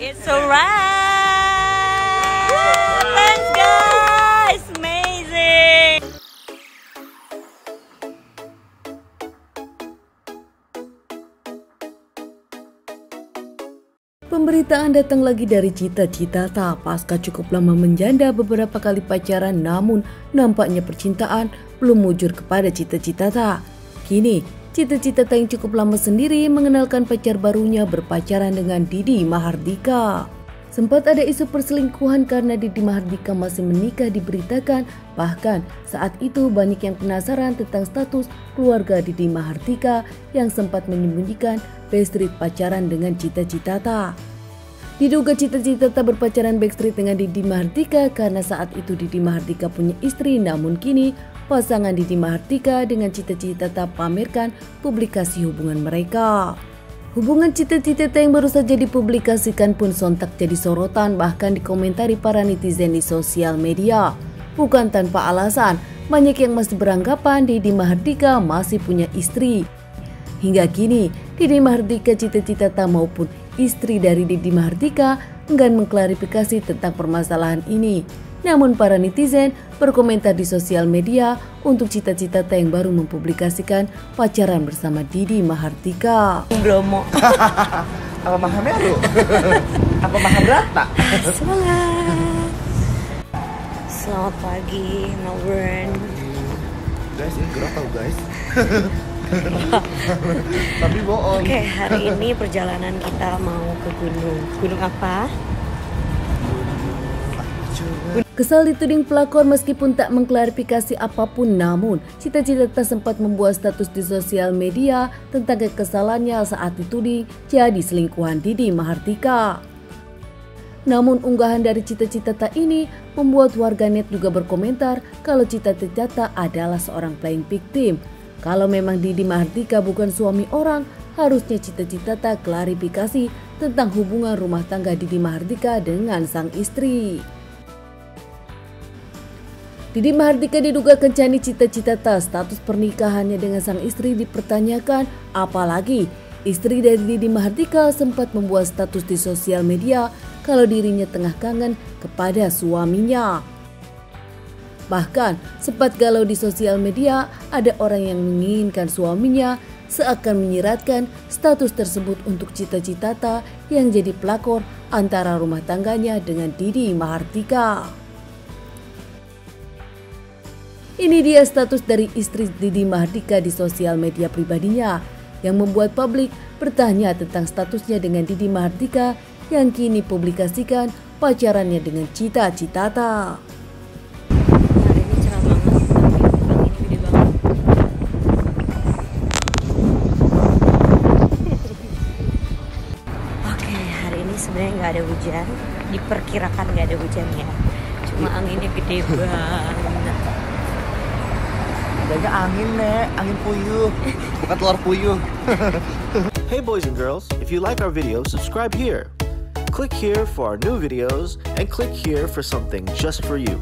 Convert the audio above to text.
It's a wrap. Thanks guys, amazing. Pemberitaan datang lagi dari Cita Citata. Pasca cukup lama menjanda beberapa kali pacaran, namun nampaknya percintaan belum mujur kepada Cita Citata. Kini Cita Citata yang cukup lama sendiri mengenalkan pacar barunya berpacaran dengan Didi Mahardika. Sempat ada isu perselingkuhan karena Didi Mahardika masih menikah diberitakan. Bahkan saat itu banyak yang penasaran tentang status keluarga Didi Mahardika yang sempat menyembunyikan backstreet pacaran dengan Cita Citata. Diduga Cita Citata berpacaran backstreet dengan Didi Mahardika karena saat itu Didi Mahardika punya istri, namun kini pasangan Didi Mahardika dengan Cita Citata pamerkan publikasi hubungan mereka. Hubungan Cita Citata yang baru saja dipublikasikan pun sontak jadi sorotan, bahkan dikomentari para netizen di sosial media. Bukan tanpa alasan, banyak yang masih beranggapan Didi Mahardika masih punya istri. Hingga kini, Didi Mahardika, Cita Citata maupun istri dari Didi Mahardika enggan mengklarifikasi tentang permasalahan ini. Namun para netizen berkomentar di sosial media untuk Cita Citata yang baru mempublikasikan pacaran bersama Didi Mahardika. Bromo. Apa maha Meru? Apa maha Brata? Selamat pagi, Melbourne. Guys, ini gerak tau guys. Tapi bohong. Oke, hari ini perjalanan kita mau ke gunung. Gunung apa? Kesal dituding pelakor meskipun tak mengklarifikasi apapun, namun Cita Citata sempat membuat status di sosial media tentang kekesalannya saat dituding jadi selingkuhan Didi Mahardika. Namun unggahan dari Cita Citata ini membuat warganet juga berkomentar kalau Cita Citata adalah seorang playing victim. Kalau memang Didi Mahardika bukan suami orang, harusnya Cita Citata klarifikasi tentang hubungan rumah tangga Didi Mahardika dengan sang istri. Didi Mahardika diduga kencani Cita Citata. Status pernikahannya dengan sang istri dipertanyakan, apalagi istri dari Didi Mahardika sempat membuat status di sosial media kalau dirinya tengah kangen kepada suaminya. Bahkan sempat galau di sosial media, ada orang yang menginginkan suaminya seakan menyiratkan status tersebut untuk Cita Citata yang jadi pelakor antara rumah tangganya dengan Didi Mahardika. Ini dia status dari istri Didi Mahardika di sosial media pribadinya yang membuat publik bertanya tentang statusnya dengan Didi Mahardika yang kini publikasikan pacarannya dengan Cita Citata. Hari ini cerah banget, tapi ini gede banget. Oke, hari ini sebenarnya nggak ada hujan, diperkirakan nggak ada hujannya, cuma anginnya gede banget. Jaga angin, Nek. Angin puyuh. Bukan telur puyuh. Hey boys and girls, if you like our video, subscribe here. Click here for our new videos and click here for something just for you.